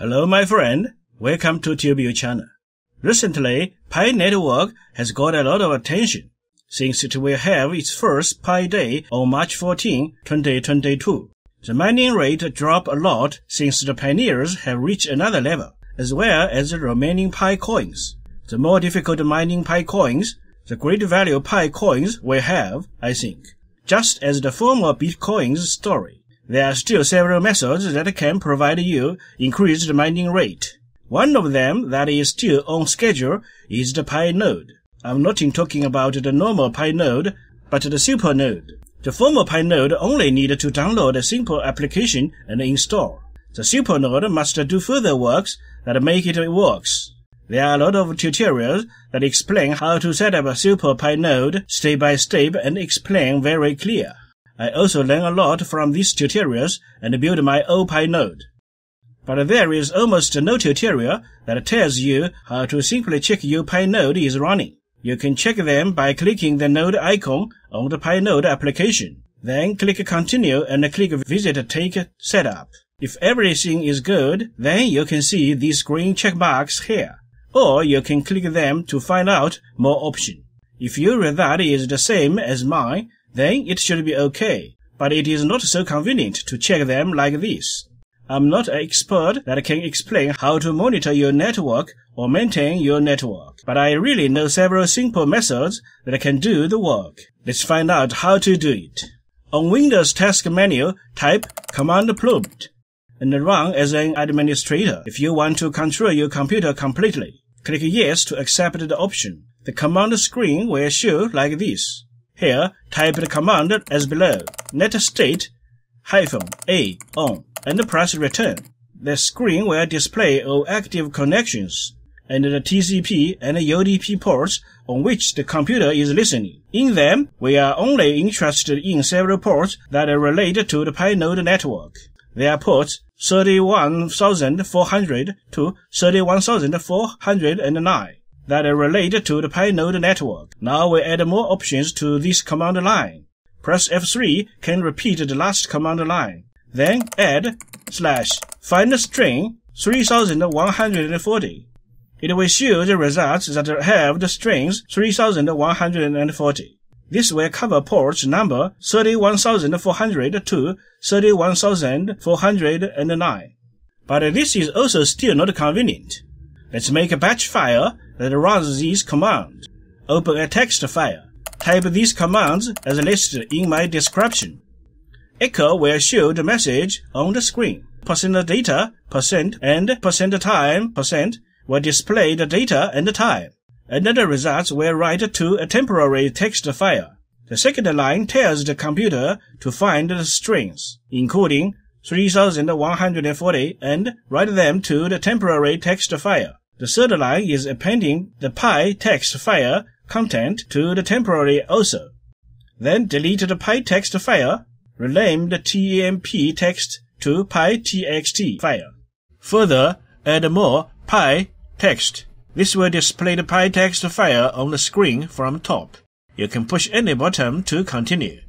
Hello, my friend. Welcome to TubeView channel. Recently, Pi Network has got a lot of attention since it will have its first Pi Day on March 14, 2022. The mining rate dropped a lot since the pioneers have reached another level, as well as the remaining Pi coins. The more difficult mining Pi coins, the greater value Pi coins will have, I think. Just as the former Bitcoin's story, there are still several methods that can provide you increased mining rate. One of them that is still on schedule is the Pi node. I'm not talking about the normal Pi node, but the super node. The former Pi node only need to download a simple application and install. The super node must do further works that make it works. There are a lot of tutorials that explain how to set up a super Pi node step by step and explain very clear. I also learn a lot from these tutorials and build my own Pi node. But there is almost no tutorial that tells you how to simply check your Pi node is running. You can check them by clicking the node icon on the Pi node application. Then click continue and click visit take setup. If everything is good, then you can see these green check marks here. Or you can click them to find out more options. If your result is the same as mine, then it should be okay, but it is not so convenient to check them like this. I'm not an expert that can explain how to monitor your network or maintain your network, but I really know several simple methods that can do the work. Let's find out how to do it. On Windows task menu, type command prompt and run as an administrator if you want to control your computer completely. Click yes to accept the option. The command screen will show like this. Here, type the command as below, netstate-a on, and press return. The screen will display all active connections and the TCP and UDP ports on which the computer is listening. In them, we are only interested in several ports that are related to the Pi node network. They are ports 31400 to 31409 that are related to the Pi node network. Now we add more options to this command line. Press F3 can repeat the last command line. Then add /find string 3140. It will show the results that have the strings 3140. This will cover ports number 31400 to 31409. But this is also still not convenient. Let's make a batch file that runs these commands. Open a text file. Type these commands as listed in my description. Echo will show the message on the screen. %data, % and %time, % will display the data and the time. And the results will write to a temporary text file. The second line tells the computer to find the strings, including 3140, and write them to the temporary text file. The third line is appending the Pi text file content to the temporary also. Then delete the Pi text file, rename the TEMP text to Pi TXT file. Further, add more Pi text. This will display the Pi text file on the screen from top. You can push any button to continue.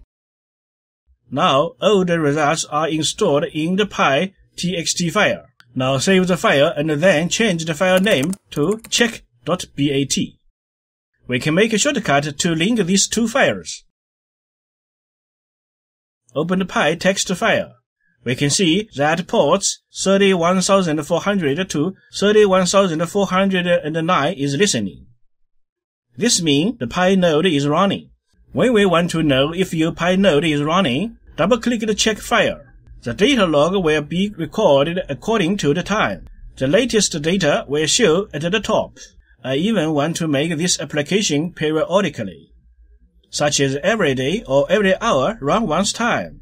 Now all the results are installed in the Pi TXT file. Now save the file and then change the file name to check.bat. We can make a shortcut to link these two files. Open the Pi text file. We can see that ports 31400 to 31409 is listening. This means the Pi node is running. When we want to know if your Pi node is running, double-click the check file. The data log will be recorded according to the time. The latest data will show at the top. I even want to make this application periodically, such as every day or every hour run once time.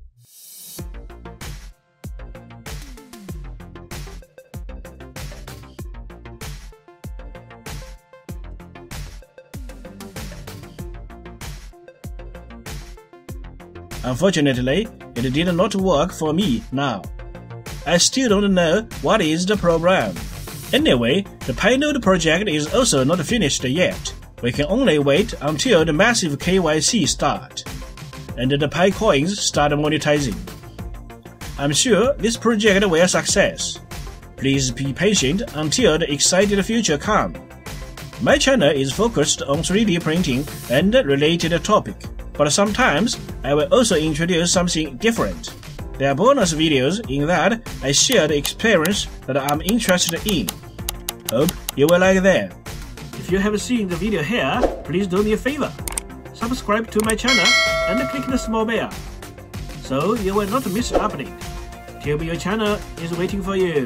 Unfortunately, it did not work for me now. I still don't know what is the problem. Anyway, the Pi node project is also not finished yet. We can only wait until the massive KYC start and the Pi coins start monetizing. I'm sure this project will success. Please be patient until the exciting future comes. My channel is focused on 3D printing and related topic, but sometimes I will also introduce something different. There are bonus videos in that I share the experience that I'm interested in. Hope you will like them. If you have seen the video here, please do me a favor. Subscribe to my channel and click the small bell, so you will not miss an update. TBU channel is waiting for you.